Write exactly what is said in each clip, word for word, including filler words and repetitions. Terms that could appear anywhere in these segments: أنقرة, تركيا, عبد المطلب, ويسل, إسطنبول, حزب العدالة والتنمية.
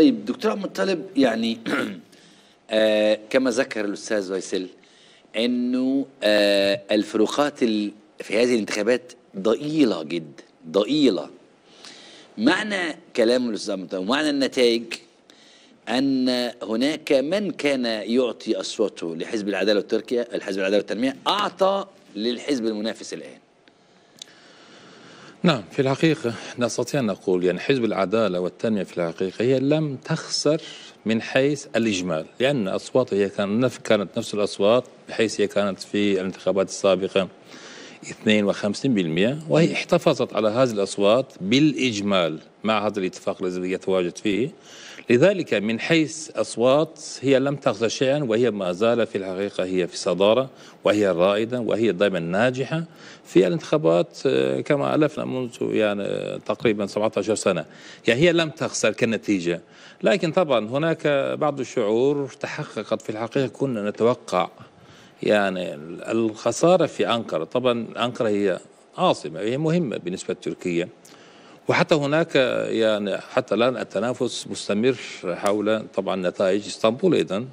طيب دكتور عبد المطلب، يعني آه كما ذكر الاستاذ ويسل انه آه الفروقات في هذه الانتخابات ضئيله جدا، ضئيله. معنى كلام الاستاذ عبد المطلب ومعنى النتائج ان هناك من كان يعطي اصواته لحزب العداله والتركيا الحزب العداله والتنميه اعطى للحزب المنافس الان. نعم، في الحقيقة نستطيع أن نقول يعني حزب العدالة والتنمية في الحقيقة هي لم تخسر من حيث الإجمال، لأن أصواتها هي كانت نفس الأصوات، بحيث هي كانت في الانتخابات السابقة اثنين وخمسين بالمئة، وهي احتفظت على هذه الأصوات بالإجمال مع هذا الاتفاق الذي يتواجد فيه. لذلك من حيث أصوات هي لم تخسر شيئا، وهي ما زال في الحقيقة هي في صدارة، وهي رائدة، وهي دائما ناجحة في الانتخابات كما ألفنا منذ يعني تقريبا سبعة عشر سنة. يعني هي لم تخسر كنتيجة، لكن طبعا هناك بعض الشعور تحققت في الحقيقة كنا نتوقع يعني الخسارة في أنقرة. طبعا أنقرة هي عاصمة، هي مهمة بالنسبة لتركيا، وحتى هناك يعني حتى الآن التنافس مستمر حول طبعا نتائج إسطنبول أيضا،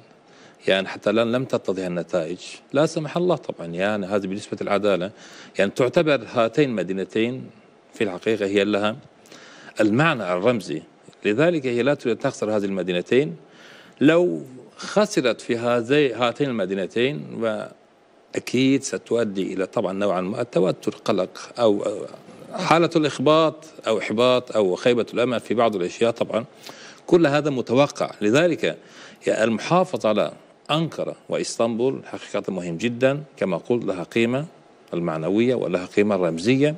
يعني حتى الآن لم تتضح النتائج لا سمح الله. طبعا يعني هذا بالنسبة للعدالة، يعني تعتبر هاتين المدينتين في الحقيقة هي لها المعنى الرمزي، لذلك هي لا تريد تخسر هذه المدينتين. لو خسرت في هذي هاتين المدينتين وأكيد ستؤدي إلى طبعا نوعا ما التوتر، قلق أو حالة الإخباط أو إحباط أو خيبة الأمل في بعض الأشياء. طبعا كل هذا متوقع، لذلك المحافظة على أنقرة وإسطنبول حقيقة مهم جدا، كما قلت لها قيمة المعنوية ولها قيمة رمزية،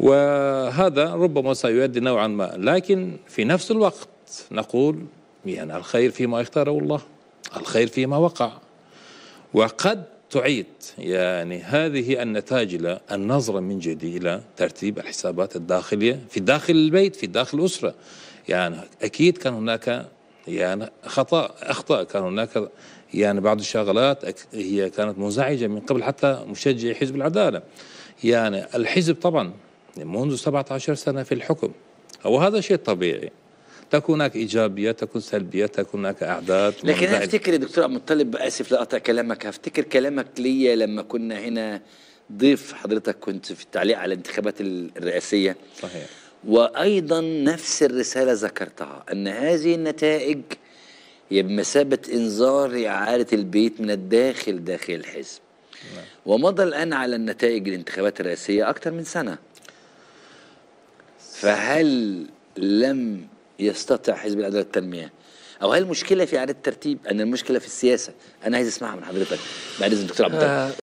وهذا ربما سيؤدي نوعا ما. لكن في نفس الوقت نقول يعني الخير فيما اختاره الله، الخير فيما وقع، وقد تعيد يعني هذه النتائج إلى النظرة من جديد إلى ترتيب الحسابات الداخلية في داخل البيت، في داخل الأسرة. يعني أكيد كان هناك يعني خطأ أخطاء، كان هناك يعني بعض الشغلات هي كانت مزعجة من قبل حتى مشجعي حزب العدالة. يعني الحزب طبعا منذ سبعة عشر سنة في الحكم، وهذا شيء طبيعي، تكون هناك إيجابية، تكون سلبية، تكون هناك أعداد. لكن أنا أفتكر يا دكتور عبد المطلب، آسف لأقطع كلامك، أفتكر كلامك لي لما كنا هنا ضيف حضرتك، كنت في التعليق على الانتخابات الرئاسية. صحيح. وأيضا نفس الرسالة ذكرتها، أن هذه النتائج هي بمثابة إنذار إعادة البيت من الداخل داخل الحزب. نعم. ومضى الآن على النتائج الانتخابات الرئاسية أكثر من سنة، فهل لم يستطع حزب العداله والتنميه، او هل المشكله في اعاده الترتيب؟ ان المشكله في السياسه. انا عايز اسمعها من حضرتك بعد اذن دكتور عبد المطلب.